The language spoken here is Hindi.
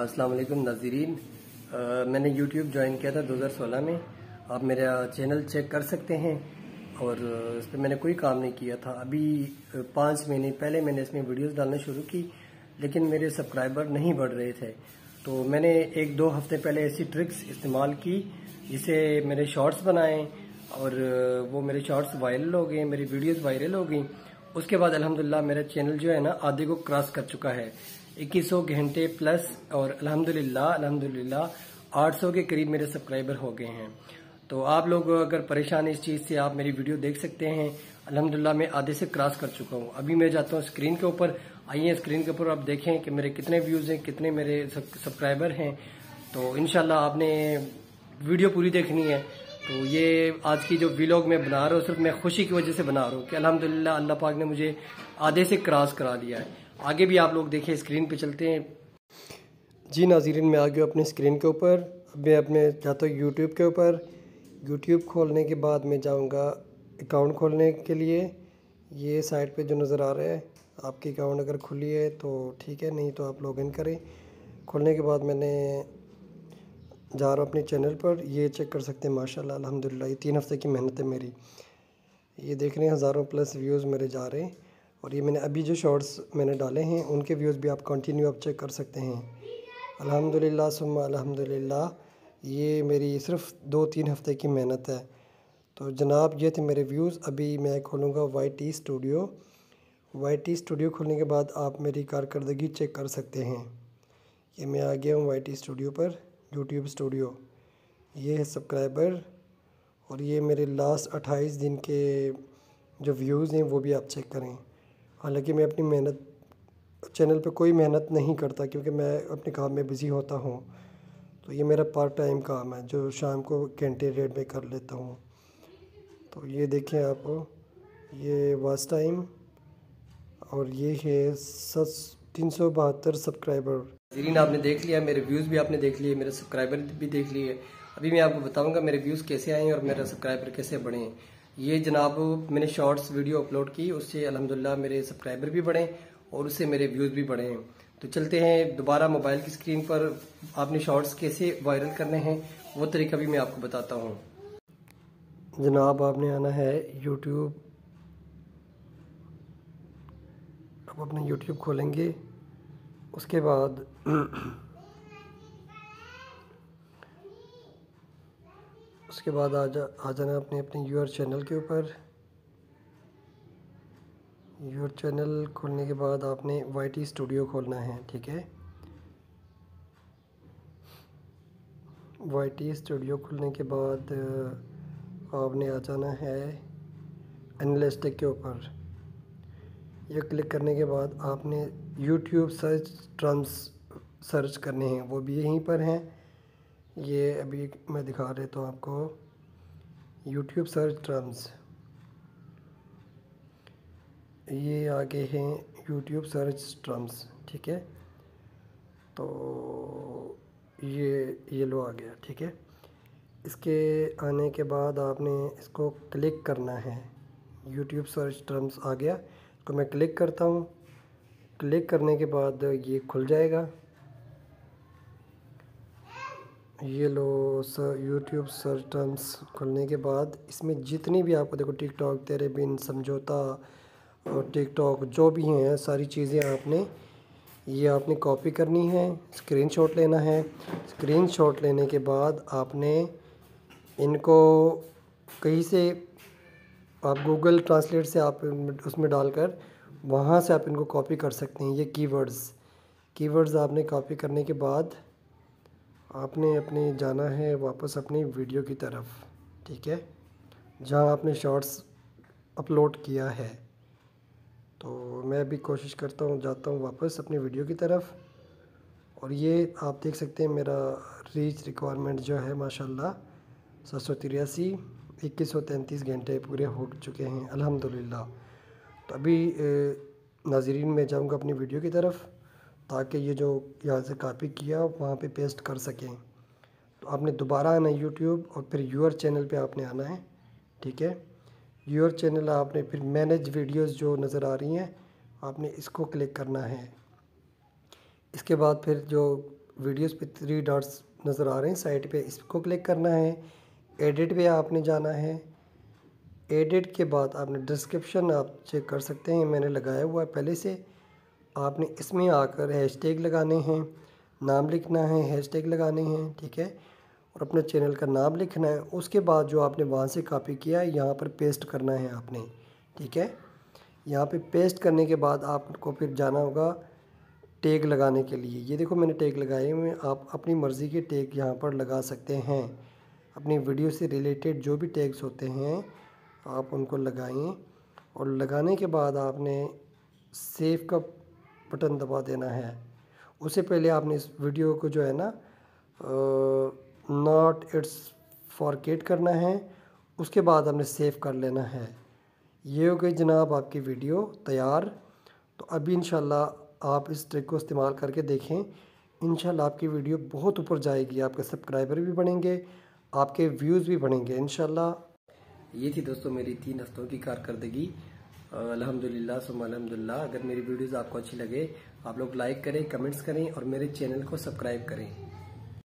अस्सलाम वालेकुम नाज़रीन। मैंने YouTube ज्वाइन किया था 2016 में। आप मेरा चैनल चेक कर सकते हैं और इस पर मैंने कोई काम नहीं किया था। अभी 5 महीने पहले मैंने इसमें वीडियोस डालना शुरू की, लेकिन मेरे सब्सक्राइबर नहीं बढ़ रहे थे। तो मैंने 1-2 हफ्ते पहले ऐसी ट्रिक्स इस्तेमाल की जिसे मेरे शॉर्ट्स बनाए और वो मेरे शॉर्ट्स वायरल हो गए, मेरी वीडियोस वायरल हो गई। उसके बाद अल्हम्दुलिल्लाह मेरा चैनल जो है ना आधे को क्रॉस कर चुका है, 2100 घंटे प्लस, और अल्हम्दुलिल्लाह 800 के करीब मेरे सब्सक्राइबर हो गए हैं। तो आप लोग अगर परेशान इस चीज़ से, आप मेरी वीडियो देख सकते हैं। अल्हम्दुलिल्लाह मैं आधे से क्रॉस कर चुका हूँ। अभी मैं जाता हूँ स्क्रीन के ऊपर। आइए स्क्रीन के ऊपर आप देखें कि मेरे कितने व्यूज़ हैं, कितने मेरे सब्सक्राइबर हैं। तो इंशाल्लाह आपने वीडियो पूरी देखनी है। तो ये आज की जो व्लॉग मैं बना रहा हूँ, सिर्फ मैं खुशी की वजह से बना रहा हूँ कि अल्हम्दुलिल्लाह अल्लाह पाक ने मुझे आधे से क्रॉस करा लिया है। आगे भी आप लोग देखें, स्क्रीन पे चलते हैं। जी नाज़रीन, मैं आ गया अपने स्क्रीन के ऊपर। अब मैं अपने जाता हूँ YouTube के ऊपर। YouTube खोलने के बाद मैं जाऊँगा अकाउंट खोलने के लिए। ये साइट पे जो नज़र आ रहा है, आपकी अकाउंट अगर खुली है तो ठीक है, नहीं तो आप लॉगिन करें। खोलने के बाद मैंने जा रहा हूँ अपने चैनल पर। ये चेक कर सकते हैं, माशाल्लाह अल्हम्दुलिल्लाह ये 3 हफ्ते की मेहनत है मेरी। ये देख रहे हैं हज़ारों प्लस व्यूज़ मेरे जा रहे हैं। और ये मैंने अभी जो शॉर्ट्स मैंने डाले हैं उनके व्यूज़ भी आप कंटिन्यू आप चेक कर सकते हैं। अल्हम्दुलिल्लाह सुम्मा अल्हम्दुलिल्लाह, ये मेरी सिर्फ 2-3 हफ्ते की मेहनत है। तो जनाब ये थे मेरे व्यूज़। अभी मैं खोलूँगा YT स्टूडियो। YT स्टूडियो खोलने के बाद आप मेरी कारकर्दगी चेक कर सकते हैं। ये मैं आ गया हूँ YT स्टूडियो पर, यूट्यूब स्टूडियो। ये है सब्सक्राइबर, और ये मेरे लास्ट 28 दिन के जो व्यूज़ हैं वो भी आप चेक करें। हालांकि मैं अपनी मेहनत चैनल पे कोई मेहनत नहीं करता क्योंकि मैं अपने काम में बिज़ी होता हूँ। तो ये मेरा पार्ट टाइम काम है जो शाम को घंटे डेढ़ में कर लेता हूँ। तो ये देखें आप, ये वाच टाइम, और ये है 372 सब्सक्राइबर। ज़रीन आपने देख लिया, मेरे व्यूज़ भी आपने देख लिए, मेरे सब्सक्राइबर भी देख लिए। अभी मैं आपको बताऊँगा मेरे व्यूज़ कैसे आए हैं और मेरे सब्सक्राइबर कैसे बढ़े हैं। ये जनाब मैंने शॉर्ट्स वीडियो अपलोड की, उससे अल्हम्दुलिल्लाह मेरे सब्सक्राइबर भी बढ़े और उससे मेरे व्यूज़ भी बढ़े हैं। तो चलते हैं दोबारा मोबाइल की स्क्रीन पर। आपने शॉर्ट्स कैसे वायरल करने हैं वो तरीका भी मैं आपको बताता हूँ। जनाब आपने आना है YouTube। आप अपने YouTube खोलेंगे, उसके बाद आ जाना अपने योर चैनल के ऊपर। योर चैनल खोलने के बाद आपने YT स्टूडियो खोलना है, ठीक है। YT स्टूडियो खोलने के बाद आपने आ जाना है एनालिस्टिक के ऊपर। ये क्लिक करने के बाद आपने YouTube सर्च टर्म्स सर्च करने हैं, वो भी यहीं पर हैं। ये अभी मैं दिखा देता हूँ आपको YouTube सर्च टर्म्स। ये आगे हैं YouTube सर्च टर्म्स, ठीक है। तो ये लो आ गया, ठीक है। इसके आने के बाद आपने इसको क्लिक करना है। YouTube सर्च टर्म्स आ गया, तो मैं क्लिक करता हूँ। क्लिक करने के बाद ये खुल जाएगा। ये लो सर, यूट्यूब सर्च टर्म्स खुलने के बाद इसमें जितनी भी आपको देखो TikTok, तेरे बिन, समझौता और TikTok जो भी हैं, सारी चीज़ें आपने कॉपी करनी है, स्क्रीनशॉट लेना है। स्क्रीनशॉट लेने के बाद आपने इनको कहीं से आप Google Translate से आप उसमें डालकर वहाँ से आप इनको कॉपी कर सकते हैं। ये कीवर्ड्स आपने कॉपी करने के बाद आपने जाना है वापस अपनी वीडियो की तरफ, ठीक है, जहाँ आपने शॉर्ट्स अपलोड किया है। तो मैं भी कोशिश करता हूँ, जाता हूँ वापस अपनी वीडियो की तरफ। और ये आप देख सकते हैं मेरा रीच रिक्वायरमेंट जो है माशाल्लाह 783, 2133 घंटे पूरे हो चुके हैं अल्हम्दुलिल्लाह। तो अभी नाज़रीन मैं जाऊँगा अपनी वीडियो की तरफ ताकि ये जो यहाँ से कॉपी किया वहाँ पे पेस्ट कर सकें। तो आपने दोबारा आना है यूट्यूब, और फिर योर चैनल पे आपने आना है, ठीक है। योर चैनल आपने फिर मैनेज वीडियोस जो नज़र आ रही हैं आपने इसको क्लिक करना है। इसके बाद फिर जो वीडियोस पे 3 डॉट्स नज़र आ रहे हैं साइड पे, इसको क्लिक करना है। एडिट पे आपने जाना है। एडिट के बाद आपने डिस्क्रिप्शन आप चेक कर सकते हैं, मैंने लगाया हुआ है पहले से। आपने इसमें आकर हैशटैग लगाने हैं, नाम लिखना है, हैशटैग लगाने हैं, ठीक है, और अपने चैनल का नाम लिखना है। उसके बाद जो आपने वहाँ से कॉपी किया है यहाँ पर पेस्ट करना है आपने, ठीक है। यहाँ पे पेस्ट करने के बाद आपको फिर जाना होगा टैग लगाने के लिए। ये देखो मैंने टैग लगाए हुए हैं, आप अपनी मर्ज़ी के टैग यहाँ पर लगा सकते हैं। अपनी वीडियो से रिलेटेड जो भी टैग्स होते हैं आप उनको लगाएं, और लगाने के बाद आपने सेव का बटन दबा देना है। उससे पहले आपने इस वीडियो को जो है ना नॉट इट्स फॉरगेट करना है, उसके बाद हमने सेव कर लेना है। ये हो गई जनाब आपकी वीडियो तैयार। तो अभी इंशाल्लाह आप इस ट्रिक को इस्तेमाल करके देखें, इंशाल्लाह आपकी वीडियो बहुत ऊपर जाएगी, आपके सब्सक्राइबर भी बढ़ेंगे, आपके व्यूज़ भी बढ़ेंगे इंशाल्लाह। ये थी दोस्तों मेरी 3 हफ्तों की कारकर्दगी, अल्हम्दुलिल्लाह सुम्मा अल्हम्दुलिल्लाह। अगर मेरी वीडियोज़ आपको अच्छी लगे आप लोग लाइक करें, कमेंट्स करें और मेरे चैनल को सब्सक्राइब करें।